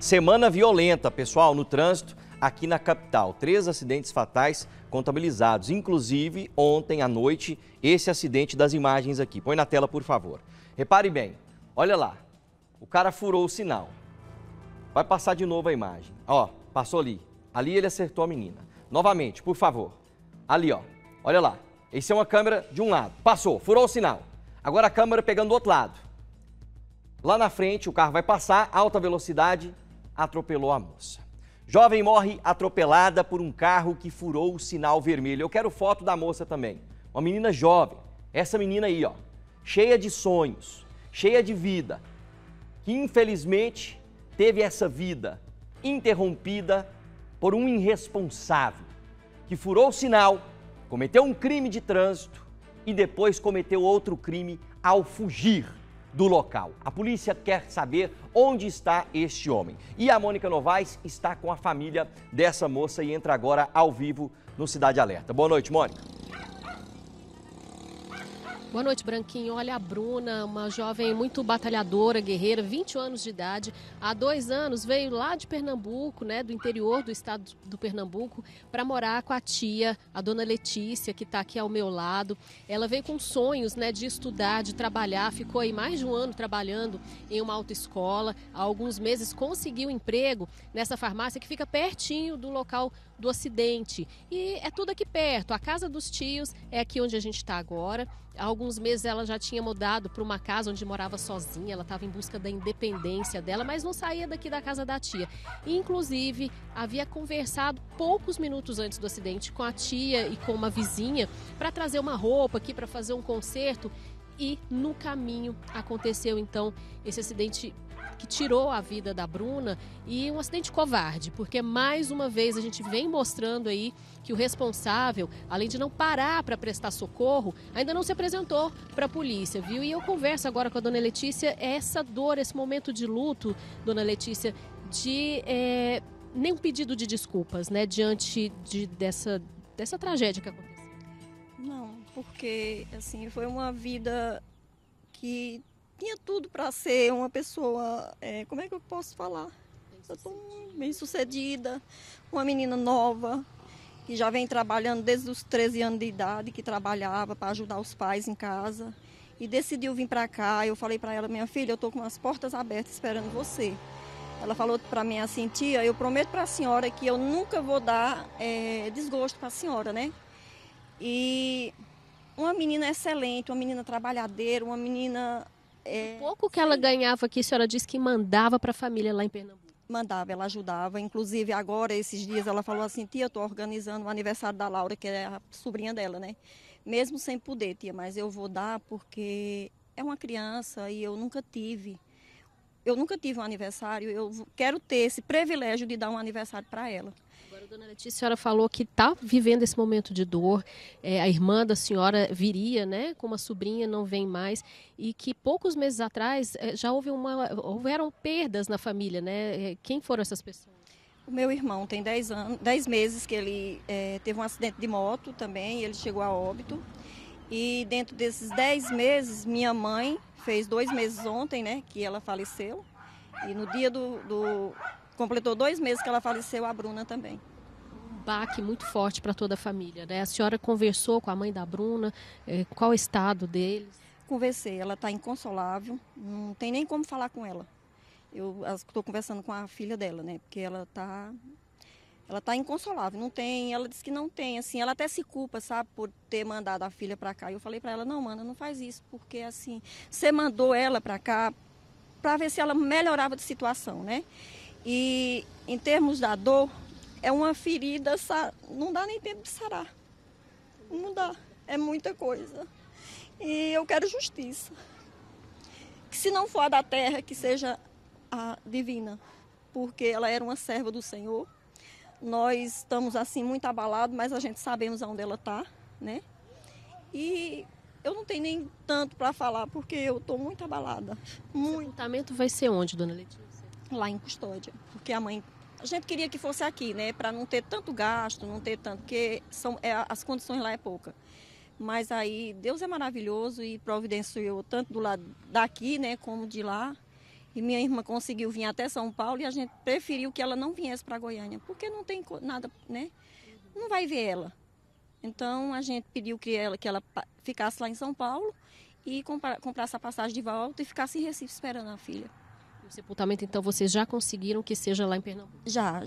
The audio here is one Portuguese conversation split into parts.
Semana violenta, pessoal, no trânsito aqui na capital. 3 acidentes fatais contabilizados, inclusive ontem à noite, esse acidente das imagens aqui. Põe na tela, por favor. Repare bem, olha lá, o cara furou o sinal. Vai passar de novo a imagem. Ó, passou ali. Ali ele acertou a menina. Novamente, por favor. Ali, ó. Olha lá. Essa é uma câmera de um lado. Passou, furou o sinal. Agora a câmera pegando do outro lado. Lá na frente, o carro vai passar, alta velocidade, atropelou a moça. Jovem morre atropelada por um carro que furou o sinal vermelho. Eu quero foto da moça também. Uma menina jovem. Essa menina aí, ó. Cheia de sonhos, cheia de vida. Que infelizmente teve essa vida interrompida por um irresponsável que furou o sinal, cometeu um crime de trânsito e depois cometeu outro crime ao fugir do local. A polícia quer saber onde está este homem. E a Mônica Novaes está com a família dessa moça e entra agora ao vivo no Cidade Alerta. Boa noite, Mônica. Boa noite, Branquinho. Olha a Bruna, uma jovem muito batalhadora, guerreira, 20 anos de idade. Há 2 anos veio lá de Pernambuco, né, do interior do estado do Pernambuco, para morar com a tia, a dona Letícia, que está aqui ao meu lado. Ela veio com sonhos, né, de estudar, de trabalhar. Ficou aí mais de 1 ano trabalhando em uma autoescola. Há alguns meses conseguiu emprego nessa farmácia que fica pertinho do local do acidente. E é tudo aqui perto. A casa dos tios é aqui onde a gente está agora. Há alguns meses ela já tinha mudado para uma casa onde morava sozinha, ela estava em busca da independência dela, mas não saía daqui da casa da tia. Inclusive, havia conversado poucos minutos antes do acidente com a tia e com uma vizinha para trazer uma roupa aqui para fazer um concerto e no caminho aconteceu então esse acidente que tirou a vida da Bruna, e um acidente covarde, porque mais uma vez a gente vem mostrando aí que o responsável, além de não parar para prestar socorro, ainda não se apresentou para a polícia, viu? E eu converso agora com a dona Letícia, essa dor, esse momento de luto, dona Letícia, de nenhum pedido de desculpas, né, diante dessa tragédia que aconteceu. Não, porque assim, foi uma vida que tinha tudo para ser uma pessoa, como é que eu posso falar? Eu estou bem sucedida, uma menina nova, que já vem trabalhando desde os 13 anos de idade, que trabalhava para ajudar os pais em casa, e decidiu vir para cá. Eu falei para ela, minha filha, eu estou com as portas abertas esperando você. Ela falou para mim assim, tia, eu prometo para a senhora que eu nunca vou dar desgosto para a senhora, né? E uma menina excelente, uma menina trabalhadeira, uma menina... O pouco que ela ganhava aqui, a senhora disse que mandava para a família lá em Pernambuco. Mandava, ela ajudava. Inclusive, agora, esses dias, ela falou assim, tia, eu estou organizando o aniversário da Laura, que é a sobrinha dela, né? Mesmo sem poder, tia, mas eu vou dar porque é uma criança e eu nunca tive. Eu nunca tive um aniversário, eu quero ter esse privilégio de dar um aniversário para ela. Agora, dona Letícia, a senhora falou que está vivendo esse momento de dor, a irmã da senhora viria, né, com uma sobrinha, não vem mais, e que poucos meses atrás já houveram perdas na família, né? Quem foram essas pessoas? O meu irmão tem 10 meses que ele teve um acidente de moto também, ele chegou a óbito. E dentro desses 10 meses, minha mãe fez 2 meses ontem, né, que ela faleceu. E no dia completou 2 meses que ela faleceu, a Bruna também. Um baque muito forte para toda a família, né? A senhora conversou com a mãe da Bruna, qual o estado deles? Conversei, ela está inconsolável, não tem nem como falar com ela. Eu estou conversando com a filha dela, né, porque ela está... Ela está inconsolável, não tem, ela disse que não tem, assim, ela até se culpa, sabe, por ter mandado a filha para cá. Eu falei para ela, não, mana, não faz isso, porque assim, você mandou ela para cá para ver se ela melhorava de situação, né? E em termos da dor, é uma ferida, não dá nem tempo de sarar, não dá, é muita coisa. E eu quero justiça, que se não for a da terra, que seja a divina, porque ela era uma serva do Senhor. Nós estamos, assim, muito abalados, mas a gente sabemos onde ela está, né? E eu não tenho nem tanto para falar, porque eu estou muito abalada. O sepultamento vai ser onde, dona Letícia? Lá em Custódia, porque a mãe... A gente queria que fosse aqui, né? Para não ter tanto gasto, não ter tanto... Porque as condições lá é pouca. Mas aí, Deus é maravilhoso e providenciou tanto do lado daqui, né? Como de lá. E minha irmã conseguiu vir até São Paulo e a gente preferiu que ela não viesse para Goiânia, porque não tem nada, né? Não vai ver ela. Então a gente pediu que ela ficasse lá em São Paulo e comprasse a passagem de volta e ficasse em Recife esperando a filha. O sepultamento, então, vocês já conseguiram que seja lá em Pernambuco? Já.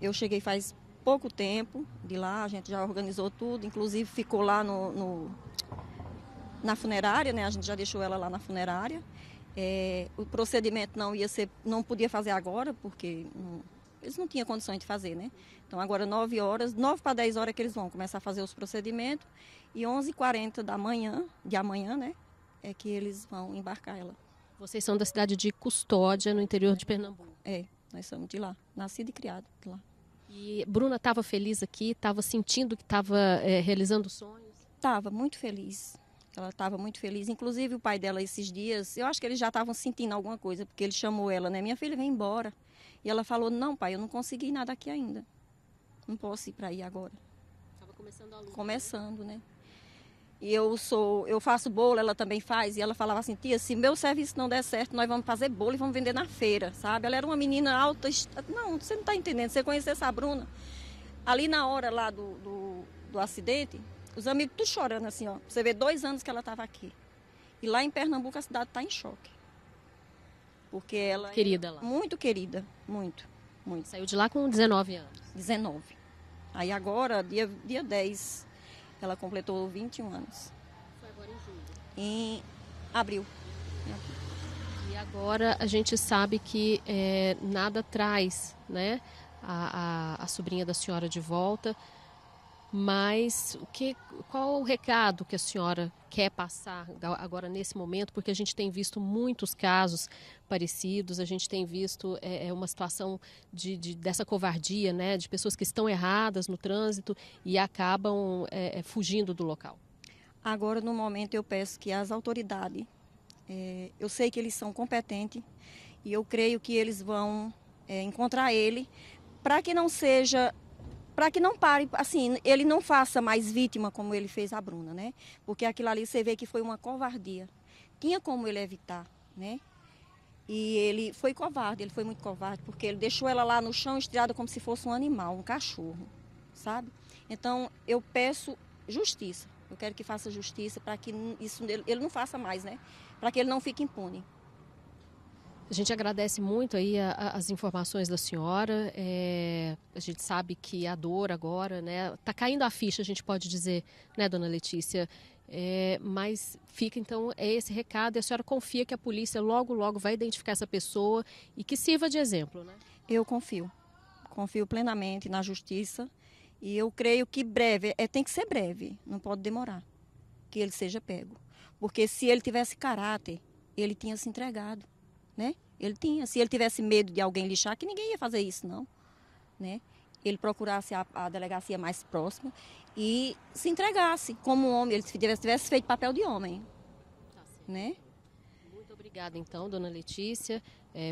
Eu cheguei faz pouco tempo de lá, a gente já organizou tudo, inclusive ficou lá na funerária, né? A gente já deixou ela lá na funerária. O procedimento não podia fazer agora, porque eles não tinham condições de fazer, né? Então agora 9 para 10 horas é que eles vão começar a fazer os procedimentos e 11h40 da manhã, de amanhã, né, é que eles vão embarcar ela. Vocês são da cidade de Custódia, no interior de Pernambuco? É, nós somos de lá, nascida e criada de lá. E Bruna estava feliz aqui, estava sentindo que estava realizando sonhos? Estava muito feliz. Ela estava muito feliz, inclusive o pai dela esses dias, eu acho que eles já estavam sentindo alguma coisa, porque ele chamou ela, né? Minha filha, vem embora. E ela falou, não pai, eu não consegui nada aqui ainda. Não posso ir para aí agora. Estava começando a luta. Começando, né? E eu faço bolo, ela também faz, e ela falava assim, tia, se meu serviço não der certo, nós vamos fazer bolo e vamos vender na feira, sabe? Ela era uma menina alta, não, você não está entendendo, você conhecesse a Bruna. Ali na hora lá do acidente, os amigos tudo chorando assim, ó. Você vê 2 anos que ela estava aqui. E lá em Pernambuco a cidade está em choque. Porque ela querida lá. Muito querida, muito, muito. Saiu de lá com 19 anos. 19. Aí agora, dia 10, ela completou 21 anos. Foi agora em julho. Em abril. E agora a gente sabe que nada traz, né, a sobrinha da senhora de volta. Mas qual o recado que a senhora quer passar agora nesse momento? Porque a gente tem visto muitos casos parecidos, a gente tem visto uma situação dessa covardia, né, de pessoas que estão erradas no trânsito e acabam fugindo do local. Agora, no momento, eu peço que as autoridades, eu sei que eles são competentes e eu creio que eles vão encontrar ele para que não seja... Para que não pare, assim, ele não faça mais vítima como ele fez a Bruna, né? Porque aquilo ali você vê que foi uma covardia. Tinha como ele evitar, né? E ele foi covarde, ele foi muito covarde, porque ele deixou ela lá no chão estirada como se fosse um animal, um cachorro, sabe? Então, eu peço justiça. Eu quero que faça justiça para que isso ele não faça mais, né? Para que ele não fique impune. A gente agradece muito aí as informações da senhora, a gente sabe que a dor agora, né, tá caindo a ficha, a gente pode dizer, né, dona Letícia, mas fica então esse recado e a senhora confia que a polícia logo, logo vai identificar essa pessoa e que sirva de exemplo, né? Eu confio plenamente na justiça e eu creio que breve, tem que ser breve, não pode demorar, que ele seja pego, porque se ele tivesse caráter, ele tinha se entregado. Né? Ele tinha, se ele tivesse medo de alguém lixar, que ninguém ia fazer isso não, né? Ele procurasse a delegacia mais próxima e se entregasse como homem, ele tivesse feito papel de homem, tá, né? Muito obrigada então, dona Letícia.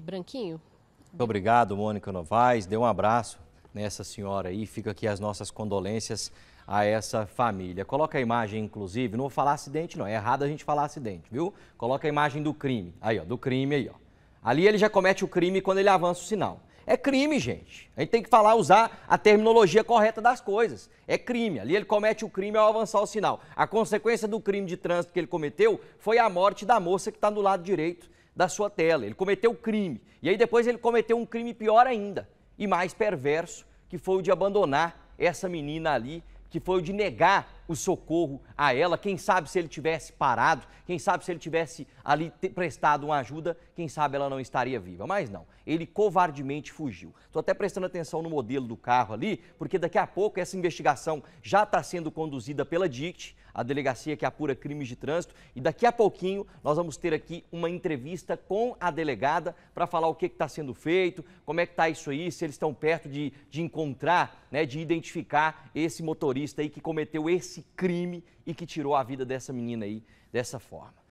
Branquinho. Muito obrigado, Mônica Novaes, dê um abraço nessa senhora aí, fica aqui as nossas condolências a essa família. Coloca a imagem, inclusive, não vou falar acidente não, é errado a gente falar acidente, viu? Coloca a imagem do crime, aí ó, do crime aí ó. Ali ele já comete o crime quando ele avança o sinal. É crime, gente. A gente tem que usar a terminologia correta das coisas. É crime. Ali ele comete o crime ao avançar o sinal. A consequência do crime de trânsito que ele cometeu foi a morte da moça que está do lado direito da sua tela. Ele cometeu o crime. E aí depois ele cometeu um crime pior ainda e mais perverso, que foi o de abandonar essa menina ali, que foi o de negar o socorro a ela. Quem sabe se ele tivesse parado, quem sabe se ele tivesse ali prestado uma ajuda, quem sabe ela não estaria viva. Mas não, ele covardemente fugiu. Estou até prestando atenção no modelo do carro ali, porque daqui a pouco essa investigação já está sendo conduzida pela DICT, a delegacia que apura crimes de trânsito, e daqui a pouquinho nós vamos ter aqui uma entrevista com a delegada para falar o que está sendo feito, como é que está isso aí, se eles estão perto de encontrar, né, de identificar esse motorista aí que cometeu esse crime e que tirou a vida dessa menina aí dessa forma.